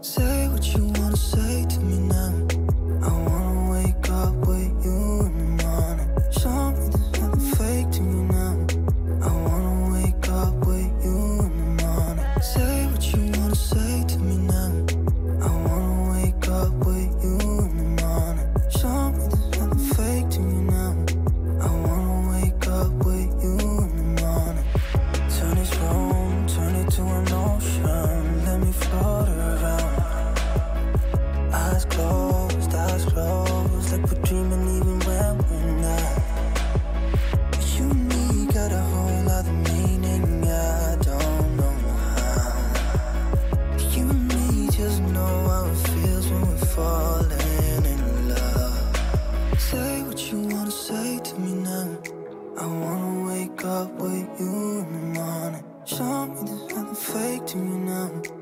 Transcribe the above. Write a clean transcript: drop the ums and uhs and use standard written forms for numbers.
Say what you wanna say to me now. I wanna wake up with you in the morning. Show me there's nothing fake to me now. I wanna wake up with you in the morning. Say what you wanna say to me now. I wanna wake up with you in the morning. Show me there's nothing fake to me now. I wanna wake up with you in the morning. Turn this room, turn it to an ocean. Let me float around. Eyes closed, like we're dreaming even when we're not. You and me got a whole other meaning, I don't know how. You and me just know how it feels when we're falling in love. Say what you wanna say to me now. I wanna wake up with you in the morning. Show me there's nothing fake to me now.